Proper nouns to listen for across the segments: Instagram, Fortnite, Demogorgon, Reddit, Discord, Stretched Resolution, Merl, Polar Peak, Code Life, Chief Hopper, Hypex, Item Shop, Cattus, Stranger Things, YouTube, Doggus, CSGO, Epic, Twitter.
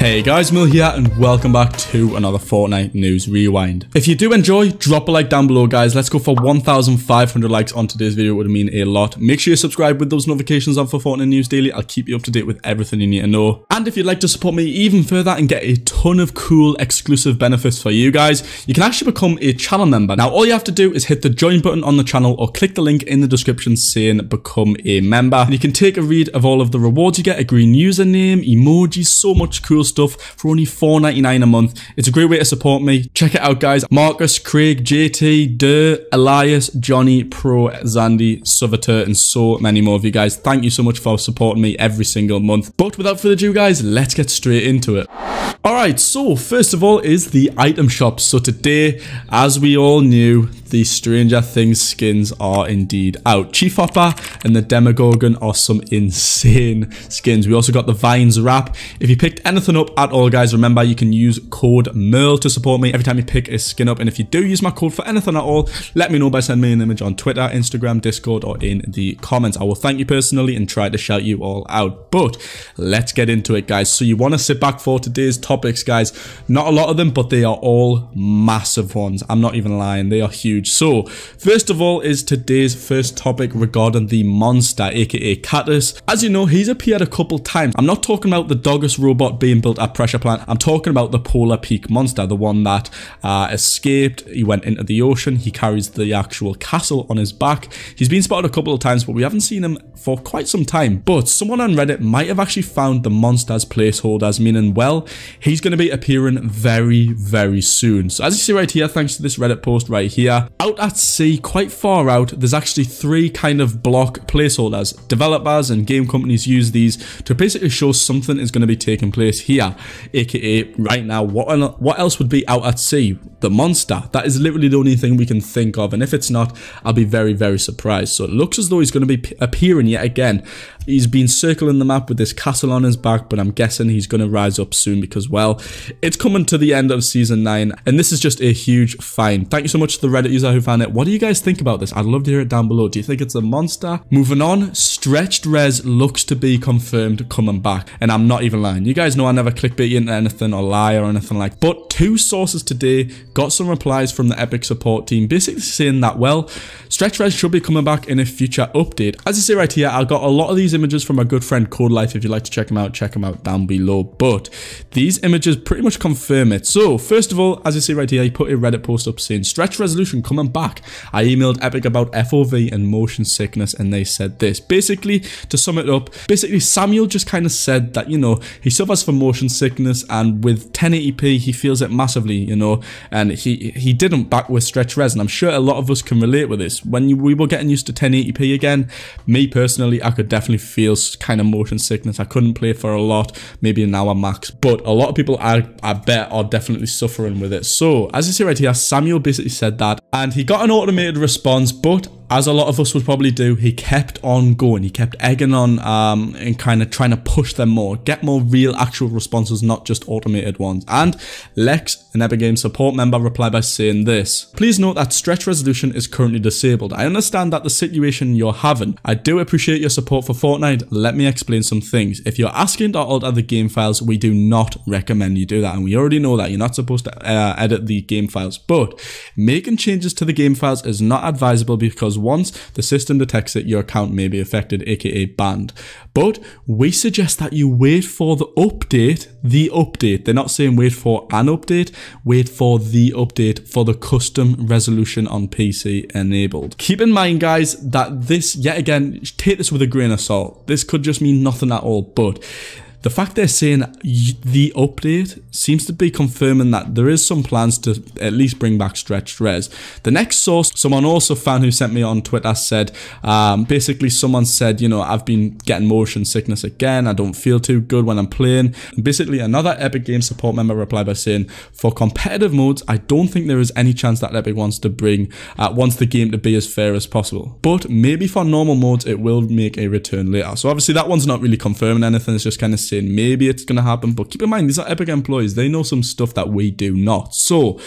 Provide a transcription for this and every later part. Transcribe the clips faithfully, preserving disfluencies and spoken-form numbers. Hey guys, Mill here and welcome back to another Fortnite News Rewind. If you do enjoy, drop a like down below guys. Let's go for one thousand five hundred likes on today's video. It would mean a lot. Make sure you subscribe with those notifications on for Fortnite News Daily. I'll keep you up to date with everything you need to know. And if you'd like to support me even further and get a ton of cool exclusive benefits for you guys, you can actually become a channel member. Now all you have to do is hit the join button on the channel or click the link in the description saying become a member. And you can take a read of all of the rewards you get, a green username, emojis, so much cool stuff. stuff for only four ninety-nine a month. It's a great way to support me. Check it out guys. Marcus, Craig, J T, Durr, Elias, Johnny, Pro, Zandy, Suvater, and so many more of you guys. Thank you so much for supporting me every single month. But without further ado guys, let's get straight into it. Alright, so first of all is the item shop. So today, as we all knew, the Stranger Things skins are indeed out. Chief Hopper and the Demogorgon are some insane skins. We also got the Vines wrap. If you picked anything up at all guys, remember you can use code Merle to support me every time you pick a skin up, and if you do use my code for anything at all, let me know by sending me an image on Twitter, Instagram, Discord, or in the comments. I will thank you personally and try to shout you all out. But let's get into it guys. So you want to sit back for today's topics guys. Not a lot of them, but they are all massive ones. I'm not even lying, they are huge. So, first of all is today's first topic regarding the monster, aka Cattus. As you know, he's appeared a couple times. I'm not talking about the Doggus robot being built at Pressure Plant. I'm talking about the Polar Peak monster, the one that uh, escaped. He went into the ocean. He carries the actual castle on his back. He's been spotted a couple of times, but we haven't seen him for quite some time. But someone on Reddit might have actually found the monster's placeholders, meaning, well, he's going to be appearing very, very soon. So, as you see right here, thanks to this Reddit post right here, out at sea, quite far out, there's actually three kind of block placeholders. Developers and game companies use these to basically show something is going to be taking place here, aka right now. What, what else would be out at sea? The monster. That is literally the only thing we can think of, and if it's not, I'll be very, very surprised. So it looks as though he's going to be appearing yet again. He's been circling the map with this castle on his back, but I'm guessing he's going to rise up soon because, well, it's coming to the end of season nine, and this is just a huge find. Thank you so much to the Reddit user who found it. What do you guys think about this? I'd love to hear it down below. Do you think it's a monster? Moving on, stretched res looks to be confirmed coming back, and I'm not even lying. You guys know I never clickbait you into anything or lie or anything like that. But two sources today got some replies from the Epic support team basically saying that, well, stretched res should be coming back in a future update. As you see right here, I got a lot of these images from my good friend Code Life. If you'd like to check them out, check them out down below. But these images pretty much confirm it. So first of all, as you see right here, he put a Reddit post up saying stretch resolution coming back. I emailed Epic about F O V and motion sickness, and they said this. Basically, to sum it up, basically Samuel just kind of said that, you know, he suffers from motion sickness, and with ten eighty p he feels it massively, you know, and he he didn't back with stretch res, and I'm sure a lot of us can relate with this. When we were getting used to ten eighty p again, me personally, I could definitely feel kind of motion sickness. I couldn't play for a lot, maybe an hour max, but a lot of people I, I bet are definitely suffering with it. So as you see right here, Samuel basically said that, and he got an automated response, but as a lot of us would probably do, he kept on going. He kept egging on um, and kind of trying to push them more, get more real actual responses, not just automated ones. And Lex, an Epic Games support member, replied by saying this. Please note that stretch resolution is currently disabled. I understand that the situation you're having. I do appreciate your support for Fortnite. Let me explain some things. If you're asking to alter the game files, we do not recommend you do that. And we already know that you're not supposed to uh, edit the game files, but making changes to the game files is not advisable because once the system detects it, your account may be affected, aka banned. But we suggest that you wait for the update, the update. They're not saying wait for an update, wait for the update for the custom resolution on P C enabled. Keep in mind, guys, that this, yet again, take this with a grain of salt. This could just mean nothing at all, but the fact they're saying the update seems to be confirming that there is some plans to at least bring back stretched res. The next source, someone also found who sent me on Twitter, said, um, basically someone said, you know, I've been getting motion sickness again. I don't feel too good when I'm playing. And basically another Epic Games support member replied by saying, for competitive modes, I don't think there is any chance that Epic wants to bring, uh, wants the game to be as fair as possible. But maybe for normal modes, it will make a return later. So obviously that one's not really confirming anything. It's just kind of saying maybe it's going to happen, but keep in mind, these are Epic employees. They know some stuff that we do not. So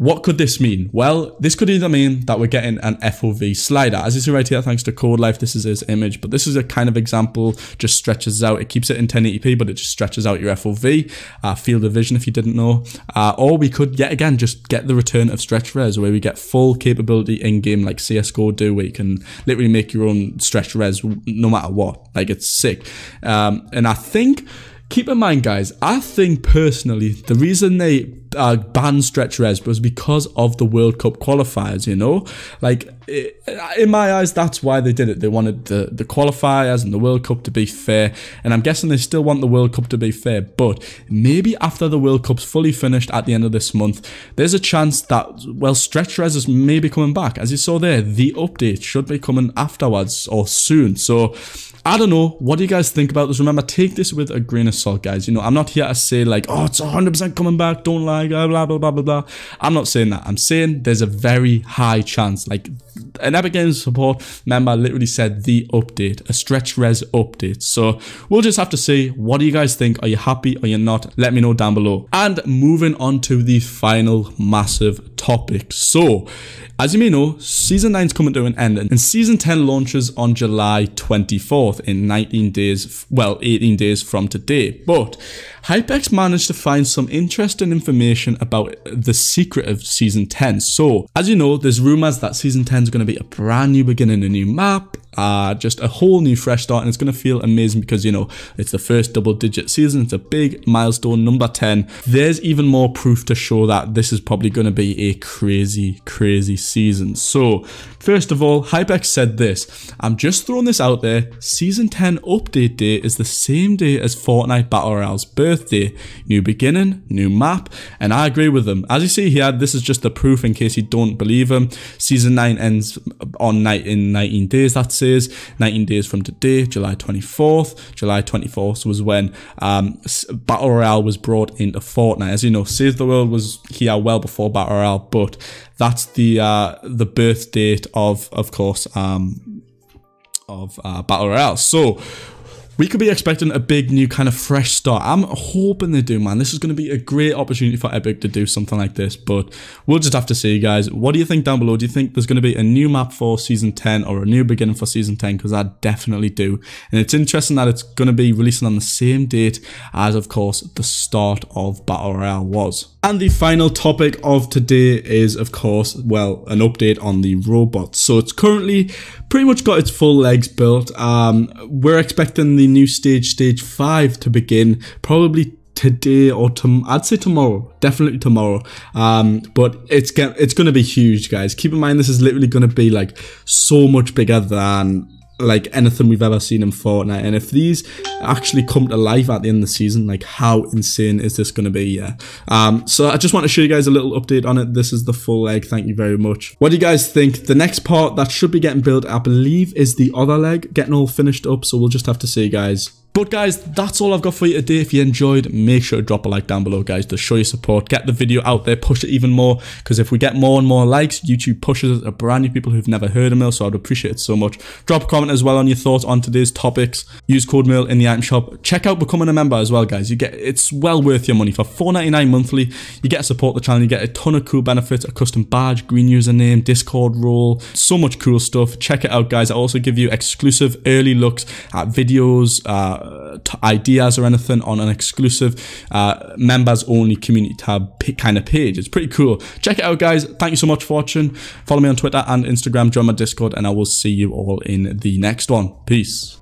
what could this mean? Well, this could either mean that we're getting an F O V slider, as you see right here, thanks to Code Life. This is his image, but this is a kind of example, just stretches out. It keeps it in ten eighty p, but it just stretches out your F O V, uh, field of vision, if you didn't know. Uh, or we could, yet again, just get the return of stretch res, where we get full capability in-game like C S G O do, where you can literally make your own stretch res no matter what. Like, it's sick. Um, and I think... Keep in mind, guys, I think personally, the reason they uh, banned stretch res was because of the World Cup qualifiers, you know? Like, it, in my eyes, that's why they did it. They wanted the, the qualifiers and the World Cup to be fair, and I'm guessing they still want the World Cup to be fair, but maybe after the World Cup's fully finished at the end of this month, there's a chance that, well, stretch res is maybe coming back. As you saw there, the update should be coming afterwards or soon, so... I don't know. What do you guys think about this? Remember, take this with a grain of salt, guys. You know, I'm not here to say like, oh, it's one hundred percent coming back. Don't lie, blah, blah, blah, blah, blah. I'm not saying that. I'm saying there's a very high chance. Like, an Epic Games support member literally said the update, a stretch res update. So we'll just have to see. What do you guys think? Are you happy or you're not? Let me know down below. And moving on to the final massive topic. So as you may know, Season nine's coming to an end, and Season ten launches on July twenty-fourth in nineteen days, well, eighteen days from today. But Hypex managed to find some interesting information about the secret of Season ten. So, as you know, there's rumors that Season ten is going to be a brand new beginning, a new map, uh, just a whole new fresh start, and it's going to feel amazing because, you know, it's the first double-digit season, it's a big milestone, number ten. There's even more proof to show that this is probably going to be a crazy, crazy season. season. So, first of all, Hypex said this. I'm just throwing this out there. Season ten update day is the same day as Fortnite Battle Royale's birthday. New beginning, new map, and I agree with them. As you see here, this is just the proof in case you don't believe him. Season nine ends on night in nineteen days, that says. nineteen days from today, July twenty-fourth. July twenty-fourth was when um, Battle Royale was brought into Fortnite. As you know, Save the World was here well before Battle Royale, but that's the uh, the birth date of, of course, um, of uh, Battle Royale. So we could be expecting a big new kind of fresh start. I'm hoping they do, man. This is going to be a great opportunity for Epic to do something like this, but we'll just have to see, guys. What do you think down below? Do you think there's going to be a new map for Season ten or a new beginning for Season ten? Because I definitely do. And it's interesting that it's going to be releasing on the same date as, of course, the start of Battle Royale was. And the final topic of today is, of course, well, an update on the robot. So it's currently pretty much got its full legs built. Um, we're expecting the new stage, stage five, to begin probably today or tom I'd say tomorrow, definitely tomorrow. Um, but it's it's going to be huge, guys. Keep in mind, this is literally going to be like so much bigger than like anything we've ever seen in Fortnite. And if these actually come to life at the end of the season, like, how insane is this going to be? Yeah. Um, so I just want to show you guys a little update on it. This is the full leg. Thank you very much. What do you guys think? The next part that should be getting built, I believe, is the other leg getting all finished up. So we'll just have to see, guys. But guys, that's all I've got for you today. If you enjoyed, make sure to drop a like down below, guys, to show your support. Get the video out there, push it even more, because if we get more and more likes, YouTube pushes us to brand new people who've never heard of Mill, so I'd appreciate it so much. Drop a comment as well on your thoughts on today's topics. Use code Mill in the item shop. Check out becoming a member as well, guys. You get it's well worth your money. For four ninety-nine monthly, you get to support the channel, you get a ton of cool benefits, a custom badge, green username, Discord role, so much cool stuff. Check it out, guys. I also give you exclusive early looks at videos, uh, ideas or anything on an exclusive uh, members only community tab kind of page. It's pretty cool. Check it out, guys. Thank you so much for watching. Follow me on Twitter and Instagram, join my Discord, and I will see you all in the next one. Peace.